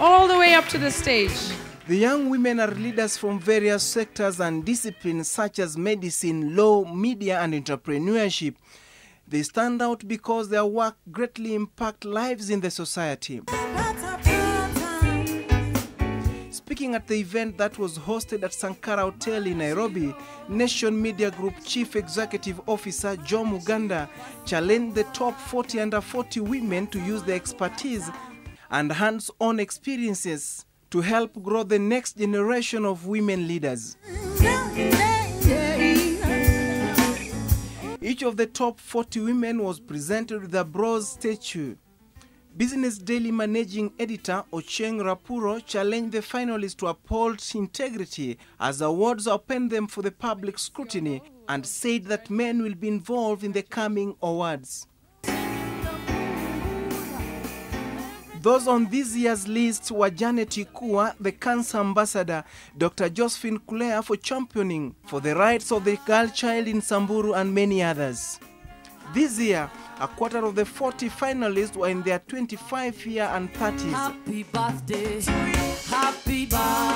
all the way up to the stage. The young women are leaders from various sectors and disciplines such as medicine, law, media and entrepreneurship. They stand out because their work greatly impacts lives in the society. Speaking at the event that was hosted at Sankara Hotel in Nairobi, Nation Media Group Chief Executive Officer Joe Muganda challenged the top 40 under 40 women to use their expertise and hands-on experiences to help grow the next generation of women leaders. Each of the top 40 women was presented with a bronze statue. Business Daily Managing Editor Ocheng Rapuro challenged the finalists to uphold integrity as awards open them for the public scrutiny and said that men will be involved in the coming awards. Those on this year's list were Janet Ikua, the Cancer Ambassador, Dr. Josephine Kulea for championing for the rights of the girl child in Samburu, and many others. This year, a quarter of the 40 finalists were in their 25 year and 30s. Happy birthday. Happy birthday.